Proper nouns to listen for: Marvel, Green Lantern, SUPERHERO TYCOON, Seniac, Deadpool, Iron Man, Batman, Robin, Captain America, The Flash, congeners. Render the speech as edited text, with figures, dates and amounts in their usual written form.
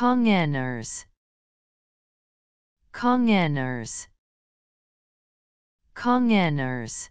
Congeners. Congeners. Congeners.